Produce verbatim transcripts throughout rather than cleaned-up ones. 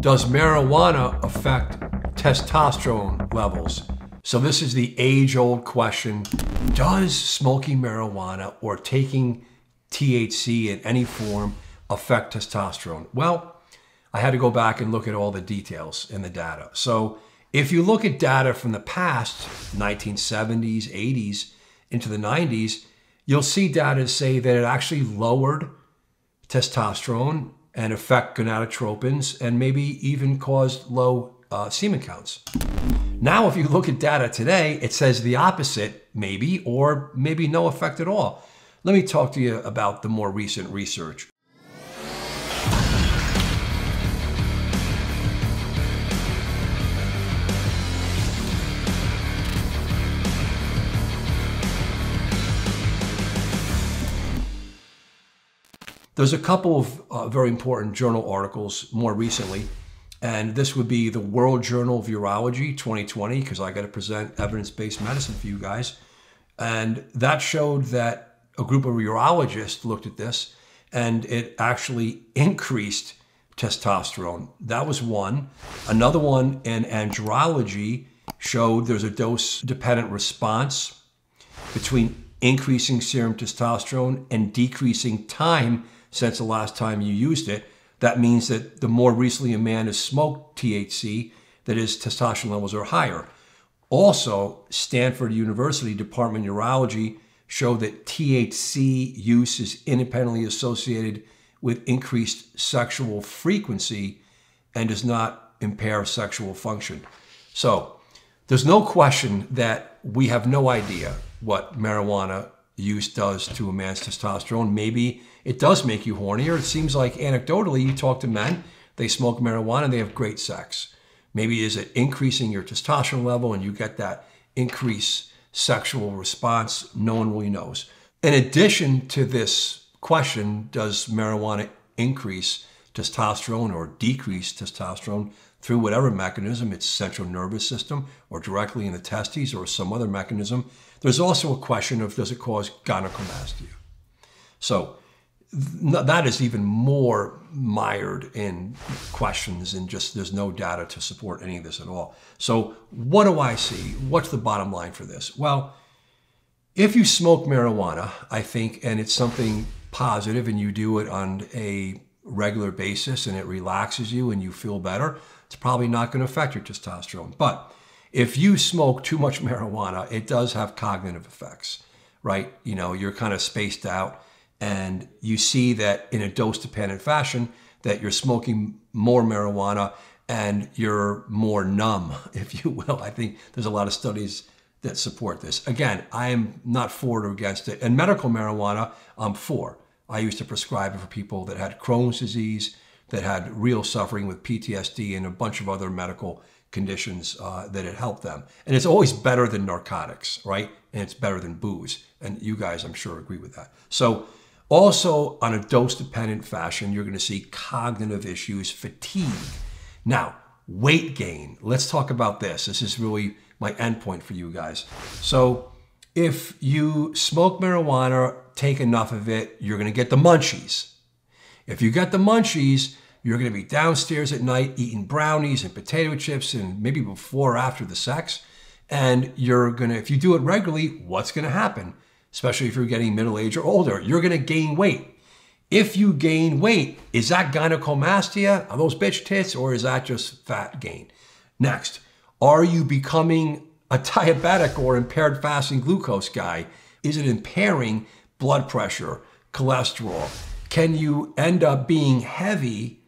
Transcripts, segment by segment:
Does marijuana affect testosterone levels? So this is the age-old question. Does smoking marijuana or taking T H C in any form affect testosterone? Well, I had to go back and look at all the details in the data. So if you look at data from the past, nineteen seventies, eighties, into the nineties, you'll see data say that it actually lowered testosterone and affect gonadotropins and maybe even caused low uh, semen counts. Now, if you look at data today, it says the opposite, maybe, or maybe no effect at all. Let me talk to you about the more recent research. There's a couple of uh, very important journal articles more recently, and this would be the World Journal of Urology twenty twenty, because I got to present evidence-based medicine for you guys. And that showed that a group of urologists looked at this, and it actually increased testosterone. That was one. Another one in andrology showed there's a dose-dependent response between increasing serum testosterone and decreasing time since the last time you used it. That means that the more recently a man has smoked T H C, that his testosterone levels are higher. Also, Stanford University Department of Urology showed that T H C use is independently associated with increased sexual frequency and does not impair sexual function. So there's no question that we have no idea what marijuana use does to a man's testosterone. Maybe it does make you hornier. It seems like anecdotally, you talk to men, they smoke marijuana, they have great sex. Maybe is it increasing your testosterone level and you get that increased sexual response? No one really knows. In addition to this question, does marijuana increase testosterone or decrease testosterone through whatever mechanism, its central nervous system or directly in the testes or some other mechanism? There's also a question of, does it cause gynecomastia? So that is even more mired in questions, and just there's no data to support any of this at all. So what do I see? What's the bottom line for this? Well, if you smoke marijuana, I think, and it's something positive and you do it on a regular basis and it relaxes you and you feel better, it's probably not going to affect your testosterone. But if you smoke too much marijuana, it does have cognitive effects, right? You know, you're kind of spaced out and you see that in a dose-dependent fashion that you're smoking more marijuana and you're more numb, if you will. I think there's a lot of studies that support this. Again, I am not for or against it. And medical marijuana, I'm for. I used to prescribe it for people that had Crohn's disease, that had real suffering with P T S D and a bunch of other medical conditions uh, that it helped them. And it's always better than narcotics, right? And it's better than booze. And you guys, I'm sure, agree with that. So also on a dose-dependent fashion, you're going to see cognitive issues, fatigue. Now, weight gain. Let's talk about this. This is really my endpoint for you guys. So if you smoke marijuana, take enough of it, you're going to get the munchies. If you get the munchies, you're going to be downstairs at night eating brownies and potato chips and maybe before or after the sex. And you're going to, if you do it regularly, what's going to happen? Especially if you're getting middle-aged or older, you're going to gain weight. If you gain weight, is that gynecomastia? Are those bitch tits? Or is that just fat gain? Next, are you becoming a diabetic or impaired fasting glucose guy? Is it impairing blood pressure, cholesterol? Can you end up being heavy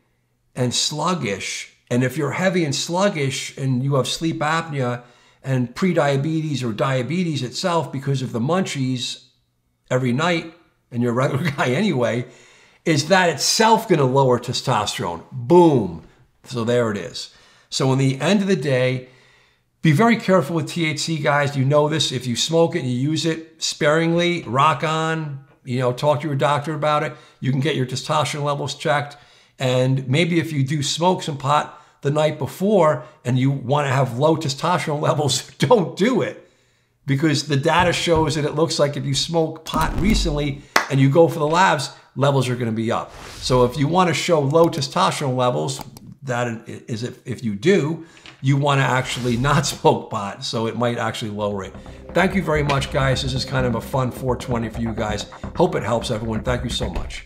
and sluggish? And if you're heavy and sluggish and you have sleep apnea and prediabetes or diabetes itself because of the munchies every night, and you're a regular guy anyway, is that itself going to lower testosterone? Boom. So there it is. So in the end of the day, be very careful with T H C, guys. You know this. If you smoke it and you use it sparingly, rock on, you know, talk to your doctor about it. You can get your testosterone levels checked. And maybe if you do smoke some pot the night before and you want to have low testosterone levels, don't do it, because the data shows that it looks like if you smoke pot recently and you go for the labs, levels are going to be up. So if you want to show low testosterone levels, that is if, if you do, you want to actually not smoke pot, so it might actually lower it. Thank you very much, guys. This is kind of a fun four twenty for you guys. Hope it helps everyone. Thank you so much.